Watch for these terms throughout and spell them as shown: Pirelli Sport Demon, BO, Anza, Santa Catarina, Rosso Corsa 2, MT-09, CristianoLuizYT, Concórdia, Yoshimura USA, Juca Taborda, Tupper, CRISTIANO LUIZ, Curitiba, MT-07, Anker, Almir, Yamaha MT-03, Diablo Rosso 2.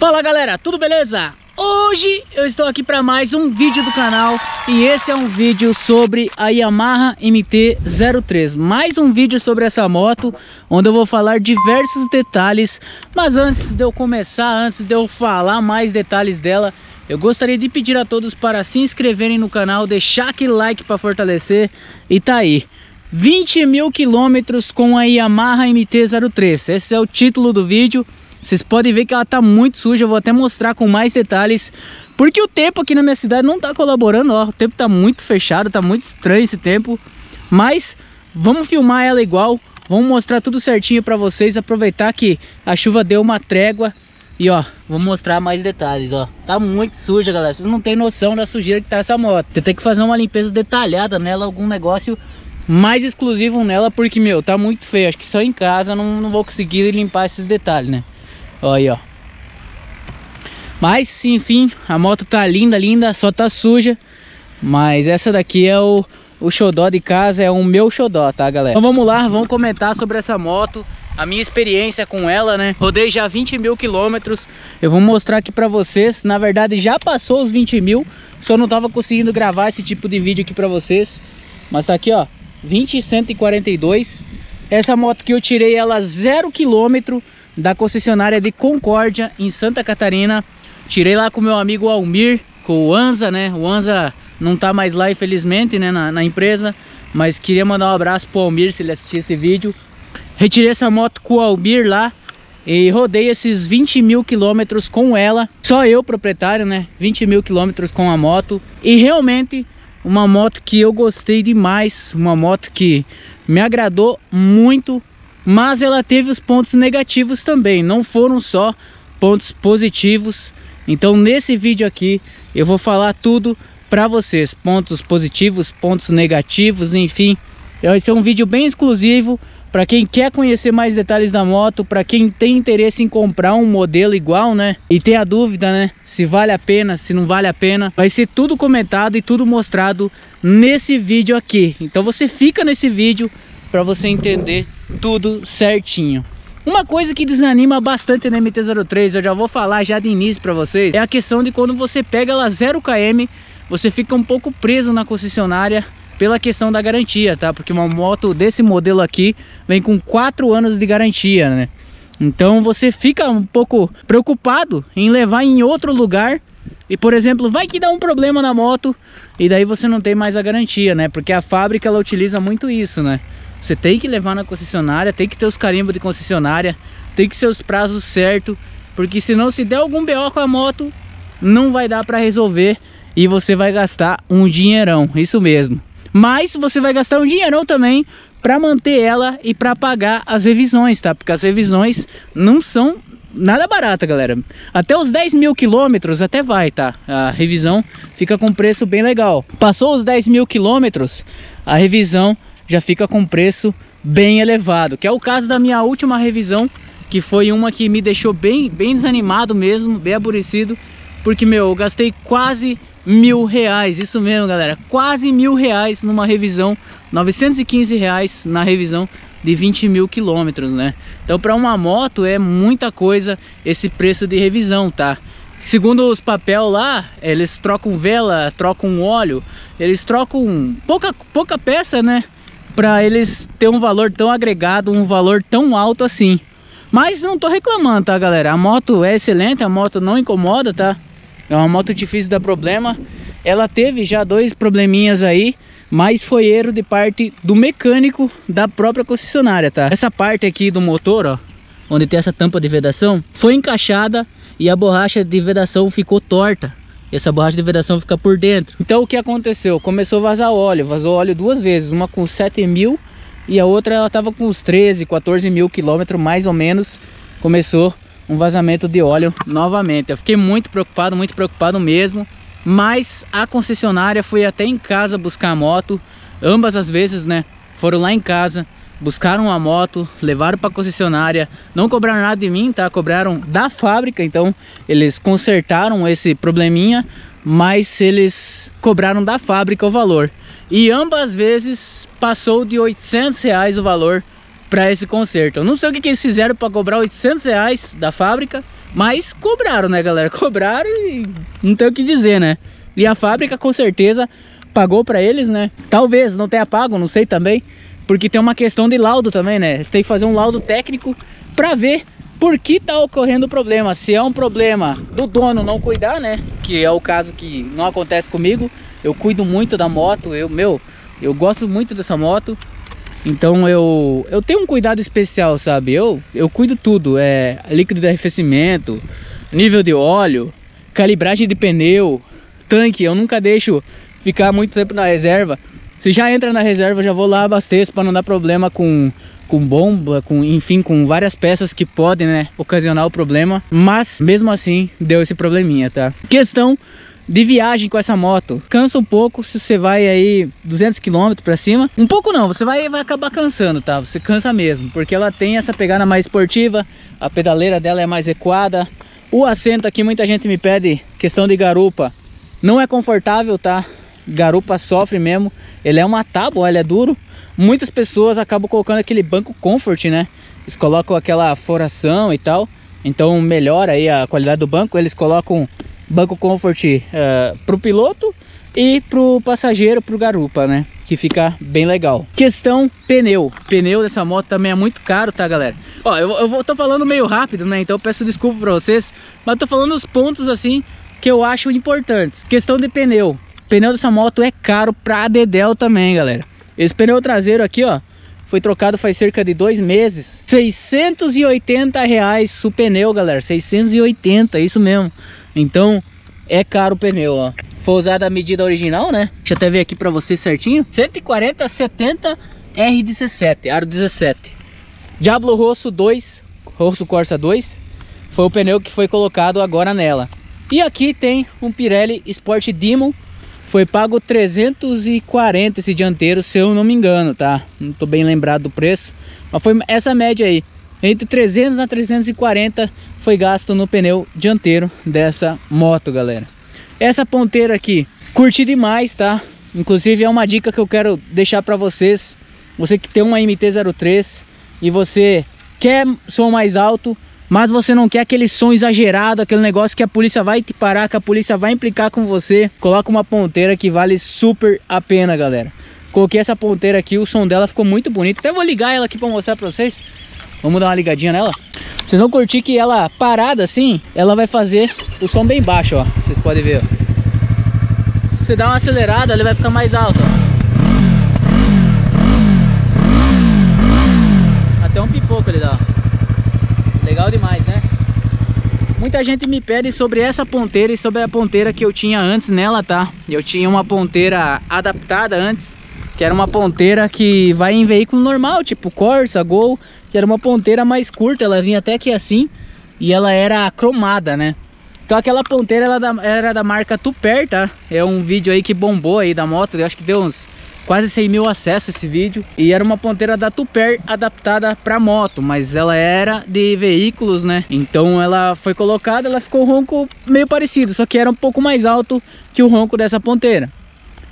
Fala galera, tudo beleza? Hoje eu estou aqui para mais um vídeo do canal e esse é um vídeo sobre a Yamaha MT-03. Mais um vídeo sobre essa moto, onde eu vou falar diversos detalhes. Mas antes de eu começar, antes de eu falar mais detalhes dela, eu gostaria de pedir a todos para se inscreverem no canal, deixar aquele like para fortalecer. E tá aí, 20 mil quilômetros com a Yamaha MT-03. Esse é o título do vídeo. Vocês podem ver que ela tá muito suja, eu vou até mostrar com mais detalhes, porque o tempo aqui na minha cidade não tá colaborando, ó, o tempo tá muito fechado, tá muito estranho esse tempo, mas vamos filmar ela igual, vamos mostrar tudo certinho pra vocês, aproveitar que a chuva deu uma trégua e ó, vou mostrar mais detalhes, ó, tá muito suja galera, vocês não tem noção da sujeira que tá essa moto, tem que fazer uma limpeza detalhada nela, algum negócio mais exclusivo nela, porque meu, tá muito feio, acho que só em casa não vou conseguir limpar esses detalhes, né? Olha aí, ó. Mas, enfim, a moto tá linda, linda. Só tá suja. Mas essa daqui é o xodó de casa. É o meu xodó, tá, galera? Então vamos lá, vamos comentar sobre essa moto. A minha experiência com ela, né? Rodei já 20 mil quilômetros. Eu vou mostrar aqui pra vocês. Na verdade, já passou os 20 mil. Só não tava conseguindo gravar esse tipo de vídeo aqui pra vocês. Mas tá aqui, ó. 20.142. Essa moto que eu tirei ela 0 quilômetro. Da concessionária de Concórdia, em Santa Catarina. Tirei lá com meu amigo Almir, com o Anza, né? O Anza não tá mais lá, infelizmente, né? Na empresa. Mas queria mandar um abraço pro Almir, se ele assistir esse vídeo. Retirei essa moto com o Almir lá e rodei esses 20 mil quilômetros com ela. Só eu, proprietário, né? 20 mil quilômetros com a moto. E realmente, uma moto que eu gostei demais. Uma moto que me agradou muito. Mas ela teve os pontos negativos também, não foram só pontos positivos. Então nesse vídeo aqui eu vou falar tudo pra vocês, pontos positivos, pontos negativos, enfim. Esse é um vídeo bem exclusivo para quem quer conhecer mais detalhes da moto, para quem tem interesse em comprar um modelo igual, né? E tem a dúvida, né? Se vale a pena, se não vale a pena. Vai ser tudo comentado e tudo mostrado nesse vídeo aqui. Então você fica nesse vídeo para você entender tudo certinho. Uma coisa que desanima bastante na MT-03, eu já vou falar já de início para vocês, é a questão de quando você pega ela 0 km, você fica um pouco preso na concessionária pela questão da garantia, tá? Porque uma moto desse modelo aqui vem com 4 anos de garantia, né? Então você fica um pouco preocupado em levar em outro lugar. E por exemplo, vai que dá um problema na moto e daí você não tem mais a garantia, né? Porque a fábrica ela utiliza muito isso, né? Você tem que levar na concessionária, tem que ter os carimbos de concessionária, tem que ser os prazos certos, porque senão se der algum BO com a moto, não vai dar para resolver e você vai gastar um dinheirão, isso mesmo. Mas você vai gastar um dinheirão também para manter ela e para pagar as revisões, tá? Porque as revisões não são nada barata, galera. Até os 10 mil quilômetros até vai, tá? A revisão fica com preço bem legal. Passou os 10 mil quilômetros, a revisão já fica com preço bem elevado, que é o caso da minha última revisão, que foi uma que me deixou bem desanimado mesmo, bem aborrecido, porque meu, eu gastei quase R$1.000, isso mesmo galera, quase R$1.000 numa revisão, R$915 na revisão de 20 mil quilômetros, né? Então para uma moto é muita coisa esse preço de revisão, tá? Segundo os papéis lá, eles trocam vela, trocam óleo, eles trocam pouca peça, né? Para eles ter um valor tão agregado, um valor tão alto assim. Mas não tô reclamando, tá galera? A moto é excelente, a moto não incomoda, tá? É uma moto difícil de dar problema. Ela teve já 2 probleminhas aí, mas foi erro de parte do mecânico da própria concessionária, tá? Essa parte aqui do motor, ó, onde tem essa tampa de vedação, foi encaixada e a borracha de vedação ficou torta. E essa borracha de vedação fica por dentro. Então o que aconteceu? Começou a vazar óleo. Vazou óleo 2 vezes. Uma com 7 mil. E a outra ela tava com uns 13, 14 mil quilômetros mais ou menos. Começou um vazamento de óleo novamente. Eu fiquei muito preocupado mesmo. Mas a concessionária foi até em casa buscar a moto. Ambas as vezes, né? Foram lá em casa. Buscaram a moto, levaram para a concessionária, não cobraram nada de mim, tá? Cobraram da fábrica, então eles consertaram esse probleminha, mas eles cobraram da fábrica o valor. E ambas vezes passou de R$800 o valor para esse conserto. Eu não sei o que eles fizeram para cobrar R$800 da fábrica, Mas cobraram, né, galera? Cobraram e não tem o que dizer, né? E a fábrica, com certeza, pagou pra eles, né? Talvez não tenha pago, não sei também. Porque tem uma questão de laudo também, né? Você tem que fazer um laudo técnico pra ver por que tá ocorrendo o problema. Se é um problema do dono não cuidar, né? Que é o caso que não acontece comigo. Eu cuido muito da moto, eu gosto muito dessa moto. Então eu tenho um cuidado especial, sabe? Eu cuido tudo, líquido de arrefecimento, nível de óleo, calibragem de pneu, tanque. Eu nunca deixo ficar muito tempo na reserva. Se já entra na reserva, eu já vou lá, abasteço para não dar problema com bomba, enfim, com várias peças que podem, né, ocasionar o problema. Mas mesmo assim, deu esse probleminha, tá? Questão de viagem com essa moto. Cansa um pouco se você vai aí 200 km pra cima. Um pouco não, você vai acabar cansando, tá? Você cansa mesmo, porque ela tem essa pegada mais esportiva, a pedaleira dela é mais recuada. O assento aqui, muita gente me pede questão de garupa. Não é confortável, tá? Garupa sofre mesmo. Ele é uma tábua, ele é duro. Muitas pessoas acabam colocando aquele banco comfort, né? Eles colocam aquela foração e tal. Então melhora aí a qualidade do banco. Eles colocam banco comfort pro piloto e pro passageiro, pro garupa, né? Que fica bem legal. Questão pneu. Pneu dessa moto também é muito caro, tá, galera? Ó, eu tô falando meio rápido, né? Então eu peço desculpa pra vocês, mas tô falando os pontos, assim, que eu acho importantes. Questão de pneu. Pneu dessa moto é caro pra dedéu também, galera. Esse pneu traseiro aqui, ó, foi trocado faz cerca de 2 meses. R$680 o pneu, galera. 680, isso mesmo. Então é caro o pneu, ó. Foi usada a medida original, né? Deixa eu até ver aqui pra vocês certinho. 140/70 R17, aro 17. Diablo Rosso 2, Rosso Corsa 2, foi o pneu que foi colocado agora nela. E aqui tem um Pirelli Sport Demon. Foi pago 340 esse dianteiro, se eu não me engano, tá? Não tô bem lembrado do preço, mas foi essa média aí. Entre 300 a 340 foi gasto no pneu dianteiro dessa moto, galera. Essa ponteira aqui, curti demais, tá? Inclusive é uma dica que eu quero deixar pra vocês. Você que tem uma MT-03 e você quer som mais alto, mas você não quer aquele som exagerado, aquele negócio que a polícia vai te parar, que a polícia vai implicar com você, coloca uma ponteira que vale super a pena, galera. Coloquei essa ponteira aqui, o som dela ficou muito bonito. Até vou ligar ela aqui pra mostrar pra vocês. Vamos dar uma ligadinha nela. Vocês vão curtir que ela parada assim, ela vai fazer o som bem baixo, ó. Vocês podem ver, ó. Se você dá uma acelerada, ele vai ficar mais alto, ó. Até um pipoco ele dá, ó. Legal demais, né? Muita gente me pede sobre essa ponteira e sobre a ponteira que eu tinha antes nela, tá? Eu tinha uma ponteira adaptada antes, que era uma ponteira que vai em veículo normal, tipo Corsa, Gol, que era uma ponteira mais curta, ela vinha até aqui assim, e ela era cromada, né? Então aquela ponteira ela era da marca Tupper, tá? É um vídeo aí que bombou aí da moto, eu acho que deu uns quase 100 mil acessos esse vídeo. E era uma ponteira da Tupper adaptada pra moto, mas ela era de veículos, né? Então ela foi colocada, ela ficou um ronco meio parecido, só que era um pouco mais alto que o ronco dessa ponteira.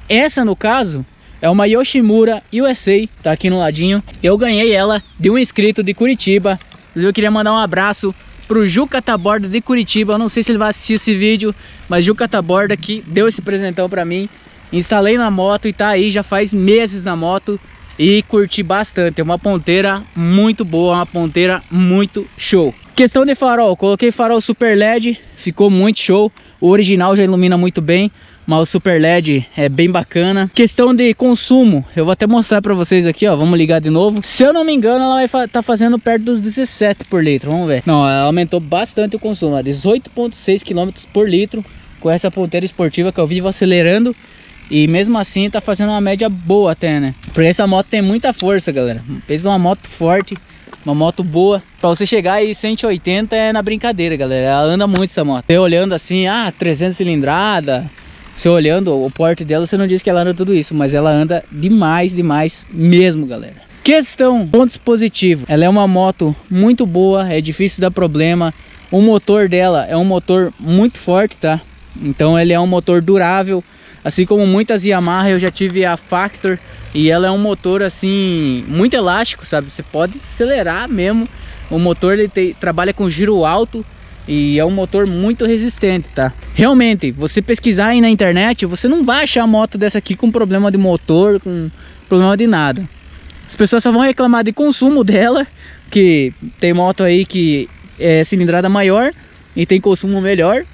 Essa, no caso, é uma Yoshimura USA, tá aqui no ladinho. Eu ganhei ela de um inscrito de Curitiba. Eu queria mandar um abraço pro Juca Taborda de Curitiba. Eu não sei se ele vai assistir esse vídeo, mas Juca Taborda que deu esse presentão pra mim. Instalei na moto e tá aí já faz meses na moto e curti bastante. É uma ponteira muito boa, uma ponteira muito show. Questão de farol, coloquei farol super LED, ficou muito show. O original já ilumina muito bem, mas o super LED é bem bacana. Questão de consumo, eu vou até mostrar pra vocês aqui, ó. Vamos ligar de novo. Se eu não me engano, ela vai tá fazendo perto dos 17 por litro, vamos ver. Não, ela aumentou bastante o consumo, 18,6 km por litro com essa ponteira esportiva que eu vivo acelerando. E mesmo assim tá fazendo uma média boa até, né? Porque essa moto tem muita força, galera. Pensa numa moto forte, uma moto boa. Pra você chegar aí 180 é na brincadeira, galera. Ela anda muito essa moto. Você olhando assim, 300 cilindrada... Você olhando o porte dela, você não diz que ela anda tudo isso, mas ela anda demais, demais mesmo, galera. Questão, pontos positivos. Ela é uma moto muito boa, é difícil dar problema. O motor dela é um motor muito forte, tá? Então ele é um motor durável. Assim como muitas Yamaha, eu já tive a Factor. E ela é um motor, assim, muito elástico, sabe? Você pode acelerar mesmo. O motor, ele trabalha com giro alto. E é um motor muito resistente, tá? Realmente, você pesquisar aí na internet, você não vai achar moto dessa aqui com problema de motor, com problema de nada. As pessoas só vão reclamar de consumo dela, que tem moto aí que é cilindrada maior e tem consumo melhor.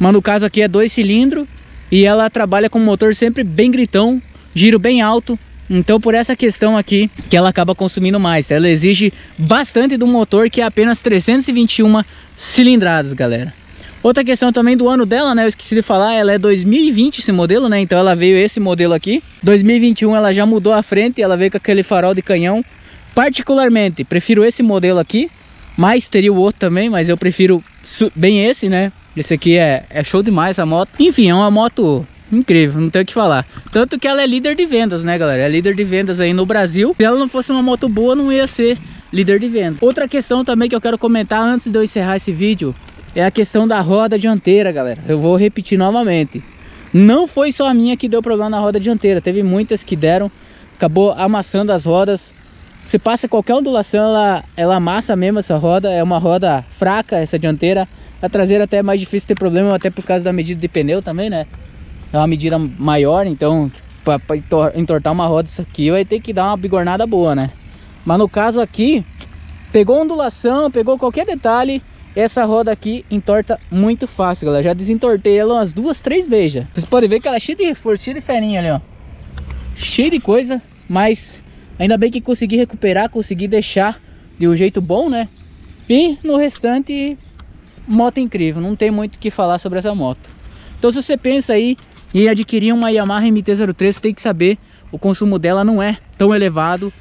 Mas no caso aqui é 2 cilindros e ela trabalha com um motor sempre bem gritão, giro bem alto. Então por essa questão aqui que ela acaba consumindo mais, ela exige bastante do motor, que é apenas 321 cilindradas, galera. Outra questão também do ano dela, né, eu esqueci de falar, ela é 2020 esse modelo, né, então ela veio esse modelo aqui. 2021 ela já mudou a frente, ela veio com aquele farol de canhão. Particularmente, prefiro esse modelo aqui, mas teria o outro também, mas eu prefiro bem esse, né. Esse aqui é show demais a moto. Enfim, é uma moto incrível, não tenho o que falar. Tanto que ela é líder de vendas, né, galera? É líder de vendas aí no Brasil. Se ela não fosse uma moto boa, não ia ser líder de vendas. Outra questão também que eu quero comentar antes de eu encerrar esse vídeo é a questão da roda dianteira, galera. Eu vou repetir novamente. Não foi só a minha que deu problema na roda dianteira. Teve muitas que deram. Acabou amassando as rodas. Você passa qualquer ondulação, ela amassa mesmo essa roda. É uma roda fraca essa dianteira. A traseira até é mais difícil ter problema, até por causa da medida de pneu também, né? É uma medida maior, então para entortar uma roda isso aqui vai ter que dar uma bigornada boa, né? Mas no caso aqui, pegou ondulação, pegou qualquer detalhe, essa roda aqui entorta muito fácil, galera. Já desentortei ela umas 2, 3 vezes já. Vocês podem ver que ela é cheia de força, cheia de ferinha ali, ó. Cheia de coisa, mas ainda bem que consegui recuperar, consegui deixar de um jeito bom, né? E no restante, moto incrível, não tem muito o que falar sobre essa moto. Então se você pensa aí e adquirir uma Yamaha MT-03, você tem que saber, o consumo dela não é tão elevado.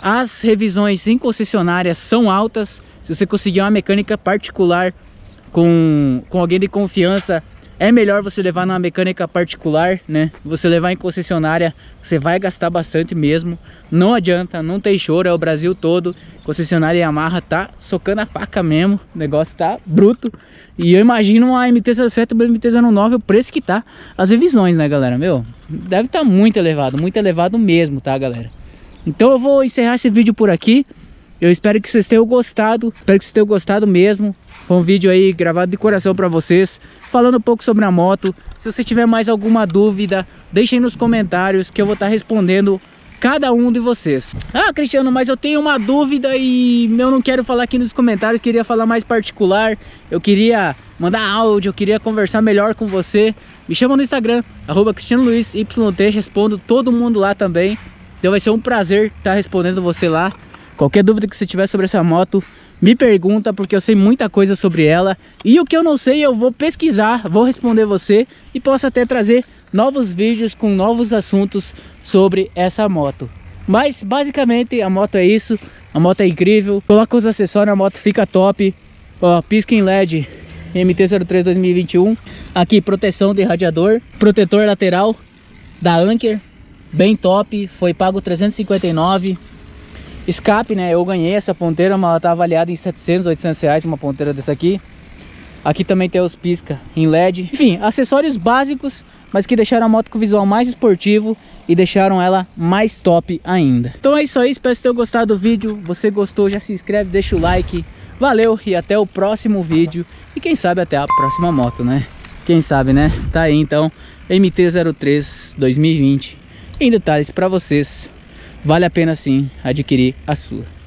As revisões em concessionárias são altas. Se você conseguir uma mecânica particular com alguém de confiança, é melhor você levar numa mecânica particular, né? Você levar em concessionária, você vai gastar bastante mesmo. Não adianta, não tem choro, é o Brasil todo. Concessionária Yamaha tá socando a faca mesmo, o negócio tá bruto. E eu imagino uma MT-07, uma MT-09, o preço que tá as revisões, né, galera? Meu, deve tá muito elevado mesmo, tá, galera? Então eu vou encerrar esse vídeo por aqui. Eu espero que vocês tenham gostado, espero que vocês tenham gostado mesmo. Foi um vídeo aí gravado de coração para vocês, falando um pouco sobre a moto. Se você tiver mais alguma dúvida, deixem nos comentários que eu vou estar respondendo cada um de vocês. Ah, Cristiano, mas eu tenho uma dúvida e eu não quero falar aqui nos comentários, queria falar mais particular, eu queria mandar áudio, eu queria conversar melhor com você. Me chama no Instagram, @CristianoLuizYT, respondo todo mundo lá também. Então vai ser um prazer estar respondendo você lá. Qualquer dúvida que você tiver sobre essa moto, me pergunta, porque eu sei muita coisa sobre ela. E o que eu não sei, eu vou pesquisar, vou responder você e posso até trazer novos vídeos com novos assuntos sobre essa moto. Mas basicamente a moto é isso, a moto é incrível. Coloca os acessórios, a moto fica top. Ó, pisca em LED MT-03 2021. Aqui proteção de radiador, protetor lateral da Anker, bem top, foi pago 359. Escape, né, eu ganhei essa ponteira, mas ela tá avaliada em 700, 800 reais uma ponteira dessa aqui. Aqui também tem os pisca em LED. Enfim, acessórios básicos, mas que deixaram a moto com visual mais esportivo e deixaram ela mais top ainda. Então é isso aí, espero que tenham gostado do vídeo. Você gostou, já se inscreve, deixa o like. Valeu e até o próximo vídeo. E quem sabe até a próxima moto, né? Quem sabe, né? Tá aí então, MT-03 2020 em detalhes pra vocês. Vale a pena sim adquirir a sua.